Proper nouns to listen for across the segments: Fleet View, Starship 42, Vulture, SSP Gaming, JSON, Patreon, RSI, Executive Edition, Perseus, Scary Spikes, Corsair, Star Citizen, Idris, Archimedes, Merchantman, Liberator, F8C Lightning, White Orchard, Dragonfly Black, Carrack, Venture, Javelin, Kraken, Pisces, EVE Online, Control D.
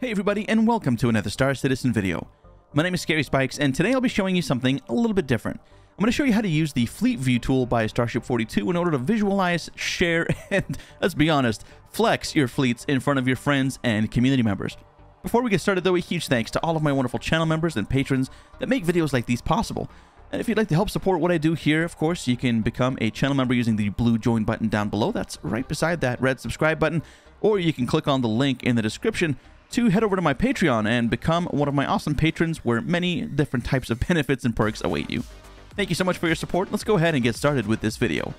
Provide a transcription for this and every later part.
Hey everybody, and welcome to another Star Citizen video. My name is Scary Spikes, and today I'll be showing you something a little bit different. I'm going to show you how to use the Fleet View tool by Starship 42 in order to visualize, share, and, let's be honest, flex your fleets in front of your friends and community members. Before we get started though, a huge thanks to all of my wonderful channel members and patrons that make videos like these possible. And if you'd like to help support what I do here, of course, you can become a channel member using the blue join button down below. That's right beside that red subscribe button. Or you can click on the link in the description to head over to my Patreon and become one of my awesome patrons, where many different types of benefits and perks await you. Thank you so much for your support. Let's go ahead and get started with this video.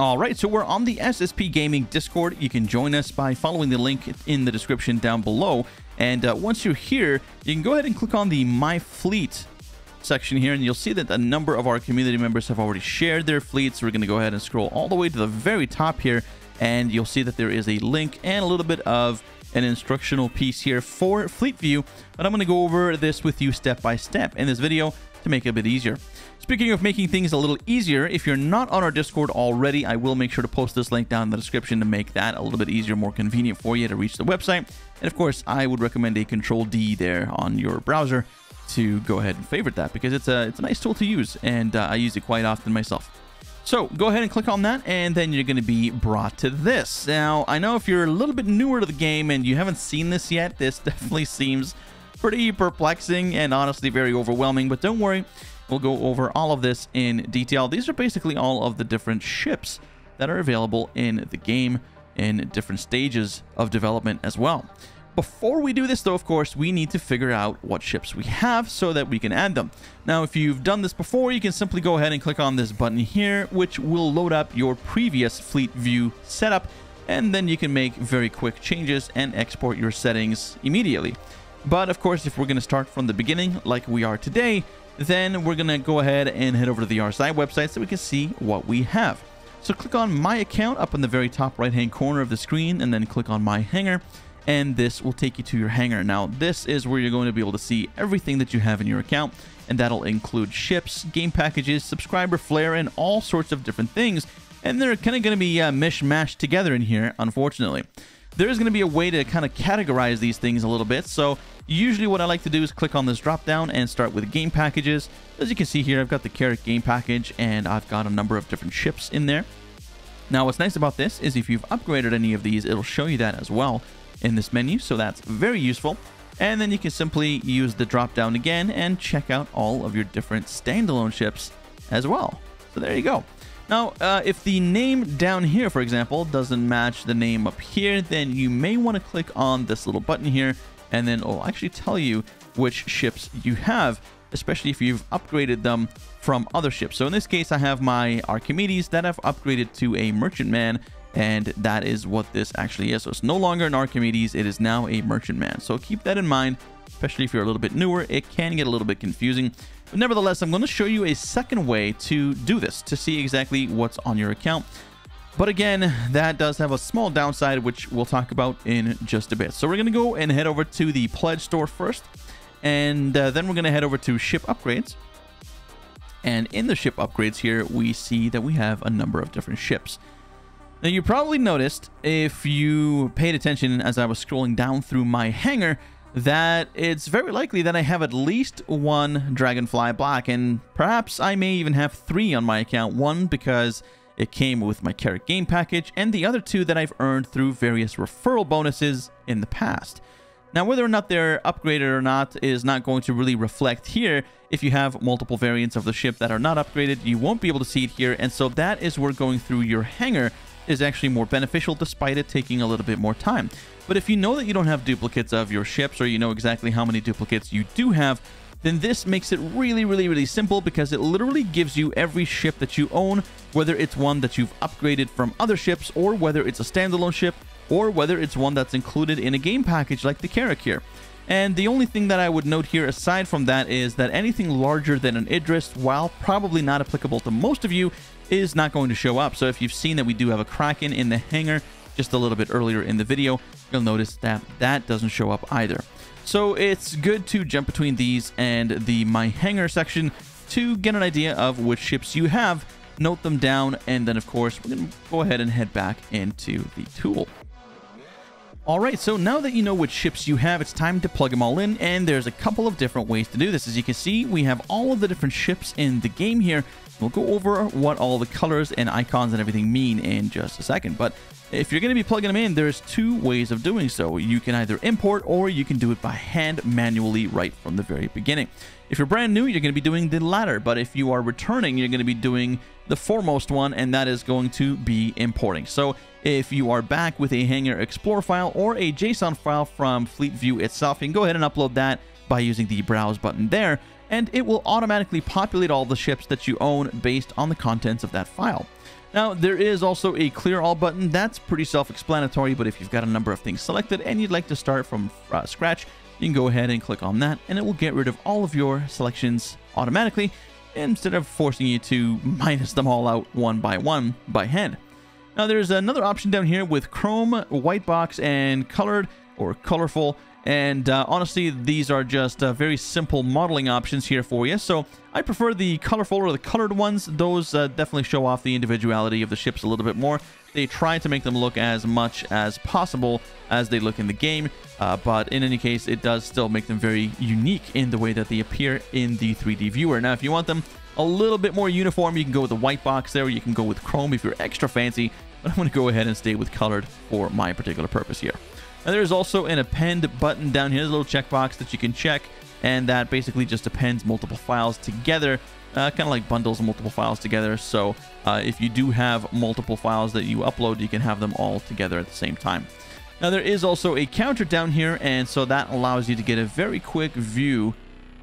Alright, so we're on the SSP Gaming Discord. You can join us by following the link in the description down below. And once you're here, you can go ahead and click on the My Fleet section here, and you'll see that a number of our community members have already shared their fleets. We're going to go ahead and scroll all the way to the very top here, and you'll see that there is a link and a little bit of an instructional piece here for Fleet View, but I'm going to go over this with you step by step in this video to make it a bit easier. Speaking of making things a little easier, if you're not on our Discord already, I will make sure to post this link down in the description to make that a little bit easier, more convenient for you to reach the website. And of course, I would recommend a Control D there on your browser to go ahead and favorite that, because it's a nice tool to use, and I use it quite often myself. So go ahead and click on that, and then you're going to be brought to this. Now, I know if you're a little bit newer to the game and you haven't seen this yet, this definitely seems pretty perplexing and honestly very overwhelming, but don't worry, we'll go over all of this in detail. These are basically all of the different ships that are available in the game in different stages of development as well. Before we do this though, of course, we need to figure out what ships we have so that we can add them. Now, if you've done this before, you can simply go ahead and click on this button here, which will load up your previous Fleet View setup, and then you can make very quick changes and export your settings immediately. But of course, if we're going to start from the beginning like we are today, then we're going to go ahead and head over to the RSI website so we can see what we have. So click on My Account up in the very top right hand corner of the screen, and then click on My Hangar, and this will take you to your hangar. Now, this is where you're going to be able to see everything that you have in your account, and that'll include ships, game packages, subscriber flair, and all sorts of different things. And they're kind of going to be mishmashed together in here, unfortunately. There's going to be a way to kind of categorize these things a little bit, so usually what I like to do is click on this drop down and start with game packages. As you can see here, I've got the Carrack game package, and I've got a number of different ships in there. Now, what's nice about this is if you've upgraded any of these, it'll show you that as well in this menu, so that's very useful. And then you can simply use the drop down again and check out all of your different standalone ships as well. So there you go. Now, if the name down here, for example, doesn't match the name up here, then you may want to click on this little button here, and then it'll actually tell you which ships you have, especially if you've upgraded them from other ships. So in this case, I have my Archimedes that I've upgraded to a Merchantman, and that is what this actually is. So it's no longer an Archimedes, it is now a Merchantman. So keep that in mind, especially if you're a little bit newer, it can get a little bit confusing. But nevertheless, I'm going to show you a second way to do this, to see exactly what's on your account. But again, that does have a small downside, which we'll talk about in just a bit. So we're going to go and head over to the pledge store first, and then we're going to head over to ship upgrades. And in the ship upgrades here, we see that we have a number of different ships. Now, you probably noticed, if you paid attention as I was scrolling down through my hangar, that it's very likely that I have at least one Dragonfly Black, and perhaps I may even have three on my account. One because it came with my Carrack game package, and the other two that I've earned through various referral bonuses in the past. Now, whether or not they're upgraded or not is not going to really reflect here. If you have multiple variants of the ship that are not upgraded, you won't be able to see it here, and so that is where going through your hangar is actually more beneficial, despite it taking a little bit more time. But if you know that you don't have duplicates of your ships, or you know exactly how many duplicates you do have, then this makes it really simple, because it literally gives you every ship that you own, whether it's one that you've upgraded from other ships, or whether it's a standalone ship, or whether it's one that's included in a game package like the Carrack here. And the only thing that I would note here aside from that is that anything larger than an Idris, while probably not applicable to most of you, is not going to show up. So if you've seen that we do have a Kraken in the hangar just a little bit earlier in the video, you'll notice that that doesn't show up either. So it's good to jump between these and the My Hangar section to get an idea of which ships you have, note them down, and then of course we're going to go ahead and head back into the tool. Alright, so now that you know which ships you have, it's time to plug them all in, and there's a couple of different ways to do this. As you can see, we have all of the different ships in the game here. We'll go over what all the colors and icons and everything mean in just a second, but if you're going to be plugging them in, there's two ways of doing so. You can either import, or you can do it by hand manually right from the very beginning. If you're brand new, you're going to be doing the latter, but if you are returning, you're going to be doing the foremost one, and that is going to be importing. So if you are back with a Hangar Explorer file or a JSON file from Fleet View itself, you can go ahead and upload that by using the Browse button there, and it will automatically populate all the ships that you own based on the contents of that file. Now, there is also a Clear All button. That's pretty self-explanatory, but if you've got a number of things selected and you'd like to start from scratch, you can go ahead and click on that, and it will get rid of all of your selections automatically, instead of forcing you to minus them all out one by hand. Now there's another option down here with chrome, white box, and colored or colorful, and honestly these are just very simple modeling options here for you. So I prefer the colorful or the colored ones. Those definitely show off the individuality of the ships a little bit more. They try to make them look as much as possible as they look in the game, but in any case, it does still make them very unique in the way that they appear in the 3D viewer. Now, if you want them a little bit more uniform, you can go with the white box there, or you can go with chrome if you're extra fancy, but I'm going to go ahead and stay with colored for my particular purpose here. Now, there's also an append button down here. There's a little checkbox that you can check, and that basically just appends multiple files together. Kind of like bundles multiple files together, so if you do have multiple files that you upload, you can have them all together at the same time. Now there is also a counter down here, and so that allows you to get a very quick view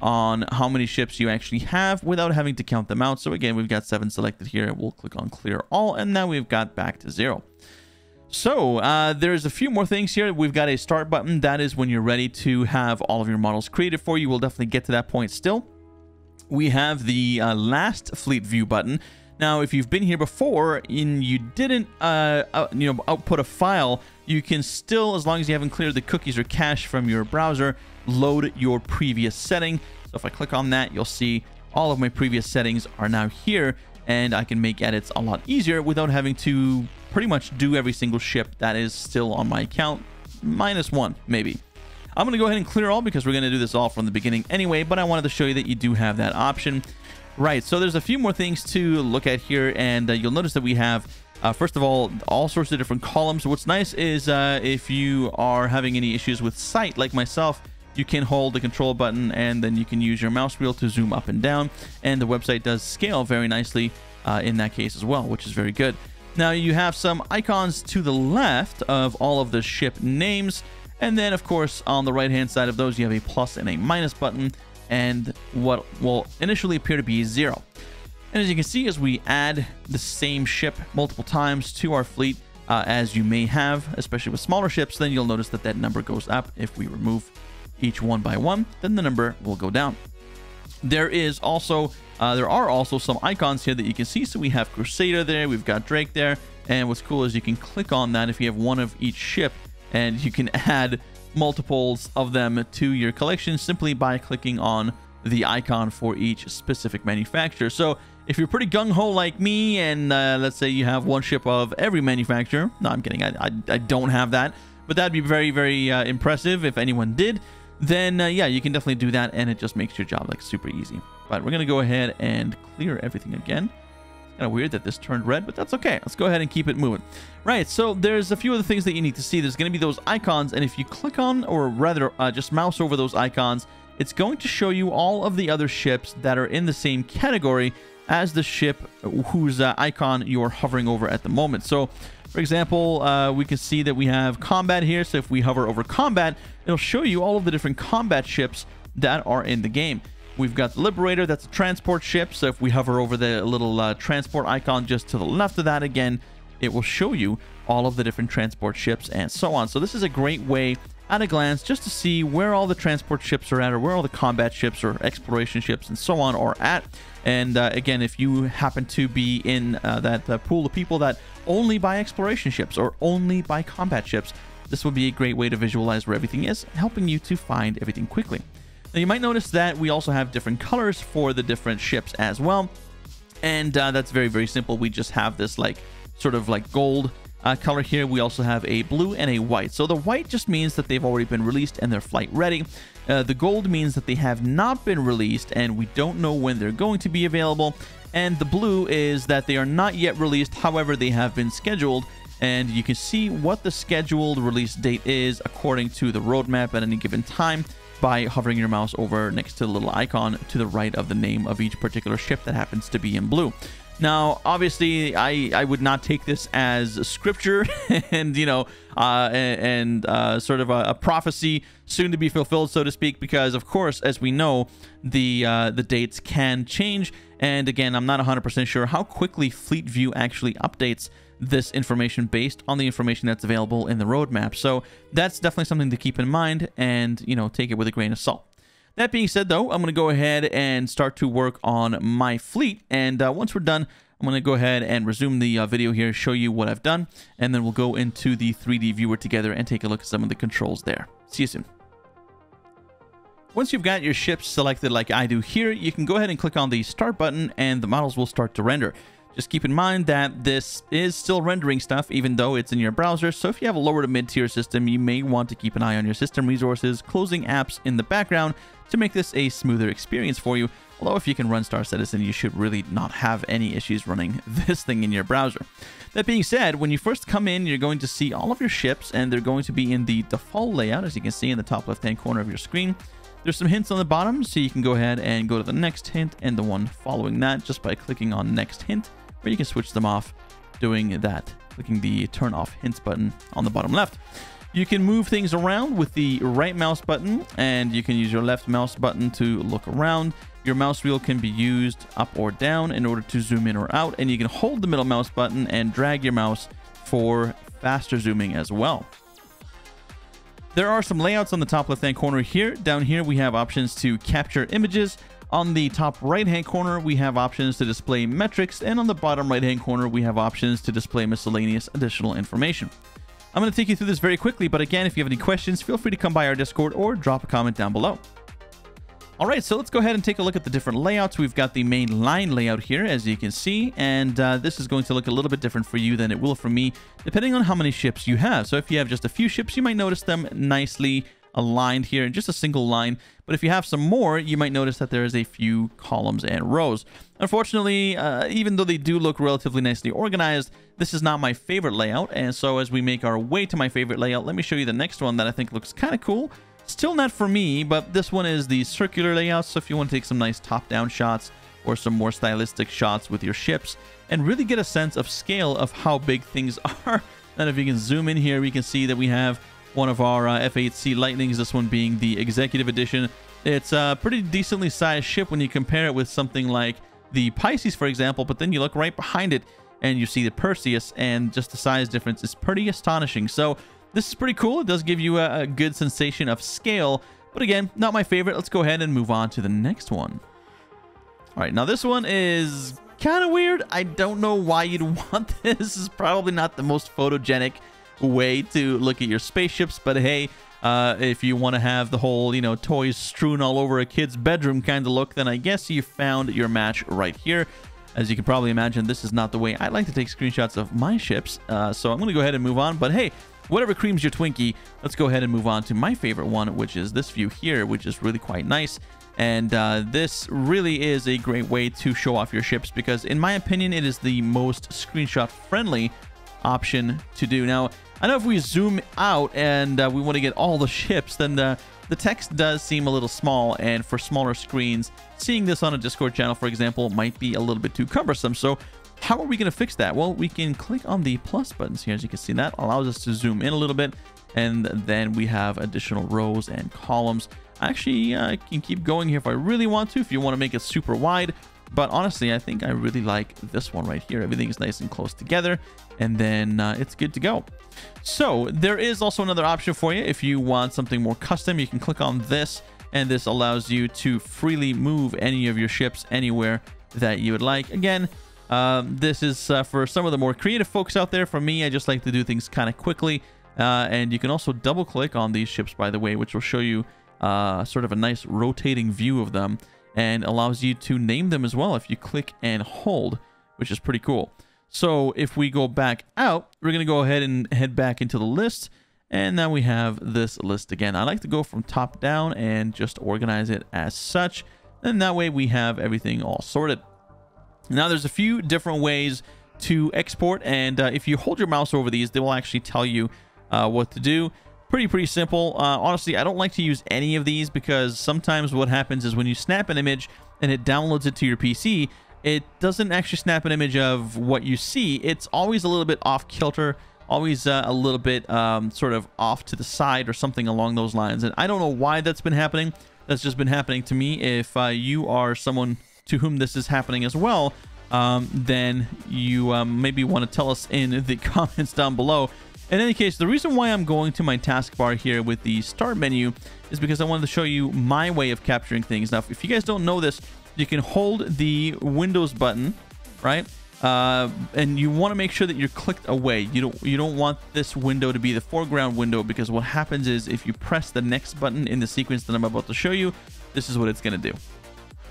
on how many ships you actually have without having to count them out. So again, we've got 7 selected here. We'll click on Clear All, and now we've got back to 0. So there's a few more things here. We've got a start button. That is when you're ready to have all of your models created for you. We'll definitely get to that point still. We have the last Fleet View button. Now, if you've been here before and you didn't output a file, you can still, as long as you haven't cleared the cookies or cache from your browser, load your previous setting. So if I click on that, you'll see all of my previous settings are now here, and I can make edits a lot easier without having to pretty much do every single ship that is still on my account, minus one maybe. I'm going to go ahead and clear all because we're going to do this all from the beginning anyway, but I wanted to show you that you do have that option. Right, so there's a few more things to look at here, and you'll notice that we have, first of all sorts of different columns. What's nice is if you are having any issues with sight, like myself, you can hold the control button and then you can use your mouse wheel to zoom up and down, and the website does scale very nicely in that case as well, which is very good. Now you have some icons to the left of all of the ship names, and then, of course, on the right-hand side of those, you have a plus and a minus button and what will initially appear to be 0. And as you can see, as we add the same ship multiple times to our fleet, as you may have, especially with smaller ships, then you'll notice that that number goes up. If we remove each one by one, then the number will go down. There is also, there are also some icons here that you can see. So we have Crusader there, we've got Drake there, and what's cool is you can click on that if you have one of each ship, and you can add multiples of them to your collection simply by clicking on the icon for each specific manufacturer. So if you're pretty gung-ho like me, and let's say you have one ship of every manufacturer, no, I'm kidding, I don't have that, but that'd be very, very impressive if anyone did, then yeah, you can definitely do that, and it just makes your job like super easy. But we're gonna go ahead and clear everything again. Kind of weird that this turned red, but that's okay. Let's go ahead and keep it moving. Right, so there's a few other things that you need to see. There's going to be those icons, and if you click on, or rather just mouse over those icons, it's going to show you all of the other ships that are in the same category as the ship whose icon you're hovering over at the moment. So for example, we can see that we have combat here. So if we hover over combat, it'll show you all of the different combat ships that are in the game. We've got the Liberator, that's a transport ship, so if we hover over the little transport icon just to the left of that again, it will show you all of the different transport ships and so on. So this is a great way at a glance just to see where all the transport ships are at, or where all the combat ships or exploration ships and so on are at. And again, if you happen to be in that pool of people that only buy exploration ships or only buy combat ships, this would be a great way to visualize where everything is, helping you to find everything quickly. Now you might notice that we also have different colors for the different ships as well. And that's very, very simple. We just have this like sort of like gold color here. We also have a blue and a white. So the white just means that they've already been released and they're flight ready. The gold means that they have not been released and we don't know when they're going to be available. And the blue is that they are not yet released. However, they have been scheduled. And you can see what the scheduled release date is according to the roadmap at any given time by hovering your mouse over next to the little icon to the right of the name of each particular ship that happens to be in blue. Now, obviously, I would not take this as scripture and, you know, sort of a prophecy soon to be fulfilled, so to speak, because, of course, as we know, the dates can change. And again, I'm not 100% sure how quickly Fleet View actually updates this information based on the information that's available in the roadmap. So that's definitely something to keep in mind and, you know, take it with a grain of salt. That being said, though, I'm going to go ahead and start to work on my fleet. And once we're done, I'm going to go ahead and resume the video here, show you what I've done, and then we'll go into the 3D viewer together and take a look at some of the controls there. See you soon. Once you've got your ships selected like I do here, you can go ahead and click on the Start button and the models will start to render. Just keep in mind that this is still rendering stuff, even though it's in your browser. So if you have a lower to mid-tier system, you may want to keep an eye on your system resources, closing apps in the background to make this a smoother experience for you. Although if you can run Star Citizen, you should really not have any issues running this thing in your browser. That being said, when you first come in, you're going to see all of your ships and they're going to be in the default layout, as you can see in the top left-hand corner of your screen. There's some hints on the bottom, so you can go ahead and go to the next hint and the one following that just by clicking on next hint, or you can switch them off doing that, clicking the turn off hints button on the bottom left. You can move things around with the right mouse button, and you can use your left mouse button to look around. Your mouse wheel can be used up or down in order to zoom in or out, and you can hold the middle mouse button and drag your mouse for faster zooming as well. There are some layouts on the top left-hand corner here. Down here, we have options to capture images. On the top right-hand corner, we have options to display metrics. And on the bottom right-hand corner, we have options to display miscellaneous additional information. I'm going to take you through this very quickly, but again, if you have any questions, feel free to come by our Discord or drop a comment down below. All right, so let's go ahead and take a look at the different layouts. We've got the main line layout here, as you can see, and this is going to look a little bit different for you than it will for me, depending on how many ships you have. So if you have just a few ships, you might notice them nicely aligned here in just a single line, but if you have some more, you might notice that there is a few columns and rows. Unfortunately, even though they do look relatively nicely organized, this is not my favorite layout, and so as we make our way to my favorite layout, let me show you the next one that I think looks kind of cool. Still not for me, but this one is the circular layout, so if you want to take some nice top-down shots or some more stylistic shots with your ships and really get a sense of scale of how big things are. And if you can zoom in here, we can see that we have one of our F8C Lightnings, this one being the Executive Edition. It's a pretty decently sized ship when you compare it with something like the Pisces, for example, but then you look right behind it and you see the Perseus, and just the size difference is pretty astonishing. So this is pretty cool. It does give you a good sensation of scale, but again, not my favorite. Let's go ahead and move on to the next one. All right, now this one is kind of weird. I don't know why you'd want this. This is probably not the most photogenic way to look at your spaceships, but hey, if you want to have the whole, you know, toys strewn all over a kid's bedroom kind of look, then I guess you found your match right here. As you can probably imagine, this is not the way I like to take screenshots of my ships, so I'm going to go ahead and move on, but hey, whatever creams your Twinkie, let's go ahead and move on to my favorite one, which is this view here, which is really quite nice. And this really is a great way to show off your ships because, in my opinion, it is the most screenshot-friendly option to do. Now, I know if we zoom out and we want to get all the ships, then the text does seem a little small, and for smaller screens, seeing this on a Discord channel, for example, might be a little bit too cumbersome. So how are we going to fix that? Well, we can click on the plus buttons here. As you can see, that allows us to zoom in a little bit, and then we have additional rows and columns. Actually, I can keep going here if I really want to, if you want to make it super wide. But honestly, I think I really like this one right here. Everything is nice and close together, and then it's good to go. So there is also another option for you. If you want something more custom, you can click on this, and this allows you to freely move any of your ships anywhere that you would like. Again, this is for some of the more creative folks out there. For me, I just like to do things kind of quickly. And you can also double click on these ships, by the way, which will show you sort of a nice rotating view of them, and allows you to name them as well if you click and hold, which is pretty cool. So if we go back out, we're going to go ahead and head back into the list. And now we have this list again. I like to go from top down and just organize it as such. And that way we have everything all sorted. Now there's a few different ways to export. And if you hold your mouse over these, they will actually tell you what to do. Pretty simple. Honestly, I don't like to use any of these because sometimes what happens is when you snap an image and it downloads it to your PC, it doesn't actually snap an image of what you see. It's always a little bit off kilter, always a little bit sort of off to the side or something along those lines. And I don't know why that's been happening. That's just been happening to me. If you are someone to whom this is happening as well, then you maybe want to tell us in the comments down below. In any case, the reason why I'm going to my taskbar here with the start menu is because I wanted to show you my way of capturing things. Now, if you guys don't know this, you can hold the Windows button, right? And you want to make sure that you're clicked away. You don't want this window to be the foreground window, because what happens is if you press the next button in the sequence that I'm about to show you, this is what it's going to do.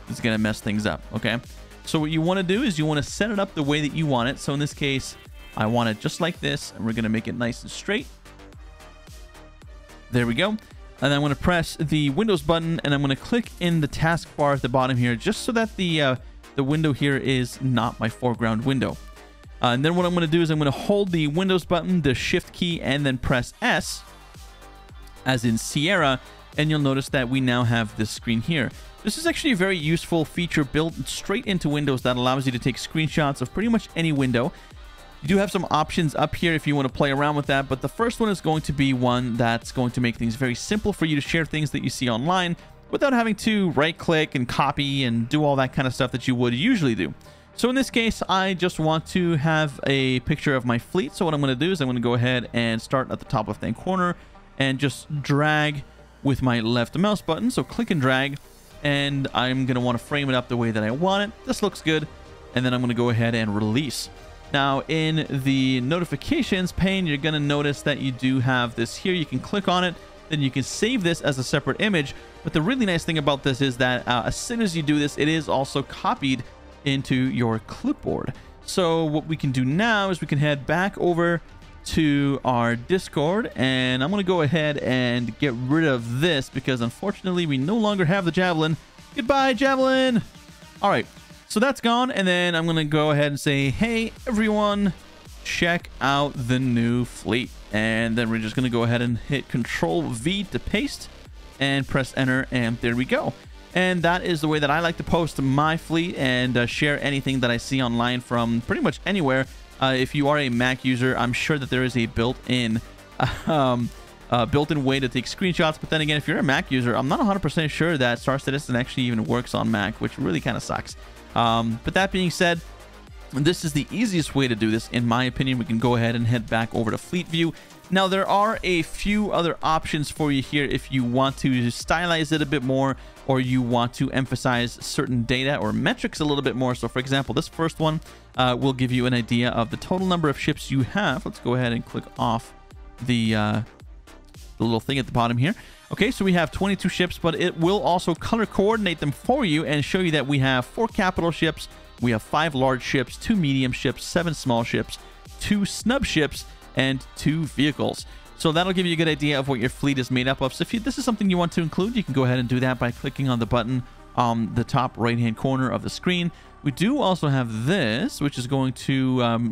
It's going to mess things up, okay? So what you want to do is you want to set it up the way that you want it. So in this case, I want it just like this, and we're going to make it nice and straight. There we go. And I'm going to press the Windows button, and I'm going to click in the taskbar at the bottom here, just so that the window here is not my foreground window. And then what I'm going to do is I'm going to hold the Windows button, the Shift key, and then press S, as in Sierra, and you'll notice that we now have this screen here. This is actually a very useful feature built straight into Windows that allows you to take screenshots of pretty much any window. You do have some options up here if you want to play around with that, but the first one is going to be one that's going to make things very simple for you to share things that you see online without having to right-click and copy and do all that kind of stuff that you would usually do. So in this case, I just want to have a picture of my fleet. So what I'm going to do is I'm going to go ahead and start at the top left-hand corner and just drag with my left mouse button. So click and drag, and I'm going to want to frame it up the way that I want it. This looks good. And then I'm going to go ahead and release. Now in the notifications pane, you're going to notice that you do have this here. You can click on it, then you can save this as a separate image. But the really nice thing about this is that as soon as you do this, it is also copied into your clipboard. So what we can do now is we can head back over to our Discord, and I'm going to go ahead and get rid of this because unfortunately we no longer have the Javelin. Goodbye, Javelin. All right. So that's gone, and then I'm going to go ahead and say, hey, everyone, check out the new fleet. And then we're just going to go ahead and hit Control-V to paste and press Enter, and there we go. And that is the way that I like to post my fleet and share anything that I see online from pretty much anywhere. If you are a Mac user, I'm sure that there is a built-in way to take screenshots. But then again, if you're a Mac user, I'm not 100% sure that Star Citizen actually even works on Mac, which really kind of sucks. But that being said, this is the easiest way to do this, in my opinion. We can go ahead and head back over to Fleet View. Now, there are a few other options for you here if you want to stylize it a bit more, or you want to emphasize certain data or metrics a little bit more. So, for example, this first one will give you an idea of the total number of ships you have. Let's go ahead and click off the little thing at the bottom here. Okay, so we have 22 ships, but it will also color coordinate them for you and show you that we have 4 capital ships, we have 5 large ships, 2 medium ships, 7 small ships, 2 snub ships, and 2 vehicles. So that'll give you a good idea of what your fleet is made up of. So if this is something you want to include, you can go ahead and do that by clicking on the button on the top right-hand corner of the screen. We do also have this, which is going to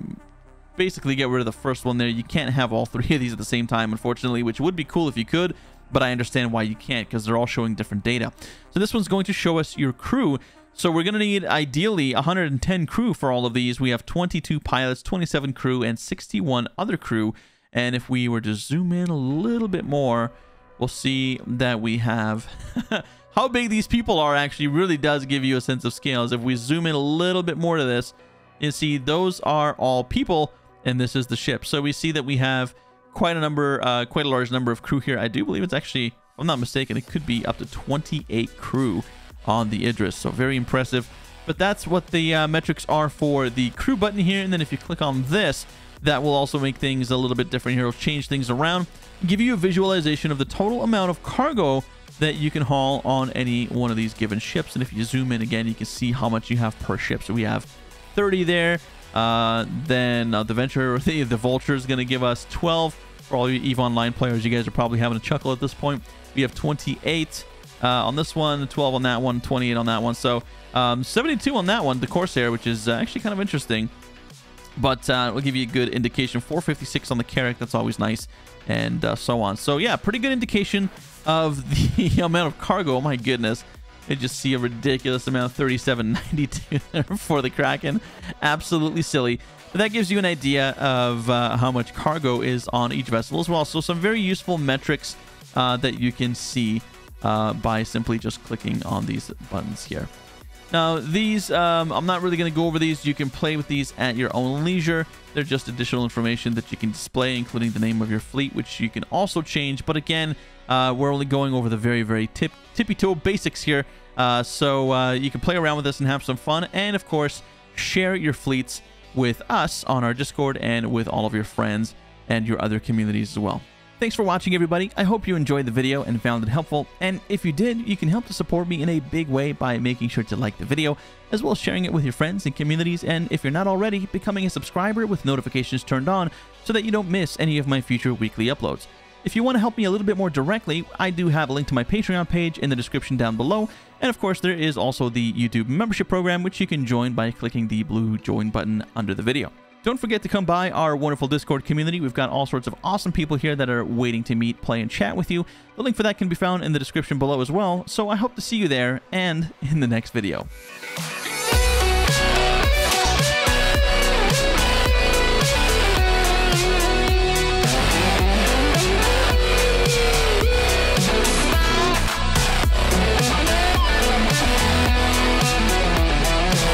basically get rid of the first one there. You can't have all 3 of these at the same time, unfortunately, which would be cool if you could. But I understand why you can't, because they're all showing different data. So this one's going to show us your crew. So we're going to need, ideally, 110 crew for all of these. We have 22 pilots, 27 crew, and 61 other crew. And if we were to zoom in a little bit more, we'll see that we have... how big these people are actually really does give you a sense of scales. If we zoom in a little bit more to this, you see those are all people, and this is the ship. So we see that we have... quite a large number of crew here. I do believe it's actually, if I'm not mistaken, it could be up to 28 crew on the Idris. So very impressive. But that's what the metrics are for the crew button here. And then if you click on this, that will also make things a little bit different here. It'll change things around, give you a visualization of the total amount of cargo that you can haul on any one of these given ships. And if you zoom in again, you can see how much you have per ship. So we have 30 there. The Venture, the Vulture is going to give us 12. For all you EVE Online players, you guys are probably having a chuckle at this point. We have 28 on this one, 12 on that one, 28 on that one. So 72 on that one, the Corsair, which is actually kind of interesting. But we'll give you a good indication. 456 on the Carrack, that's always nice, and so on. So yeah, pretty good indication of the amount of cargo. Oh my goodness. You just see a ridiculous amount of 3792 there for the Kraken. Absolutely silly. But that gives you an idea of how much cargo is on each vessel as well. So some very useful metrics that you can see by simply just clicking on these buttons here. Now these, I'm not really going to go over these. You can play with these at your own leisure. They're just additional information that you can display, including the name of your fleet, which you can also change. But again, we're only going over the very, very tippy-toe basics here. So you can play around with this and have some fun. And of course, share your fleets with us on our Discord and with all of your friends and your other communities as well. Thanks for watching, everybody. I hope you enjoyed the video and found it helpful. And if you did, you can help to support me in a big way by making sure to like the video, as well as sharing it with your friends and communities. And if you're not already, becoming a subscriber with notifications turned on so that you don't miss any of my future weekly uploads. If you want to help me a little bit more directly, I do have a link to my Patreon page in the description down below. And of course, there is also the YouTube membership program, which you can join by clicking the blue join button under the video. Don't forget to come by our wonderful Discord community. We've got all sorts of awesome people here that are waiting to meet, play, and chat with you. The link for that can be found in the description below as well. So I hope to see you there and in the next video.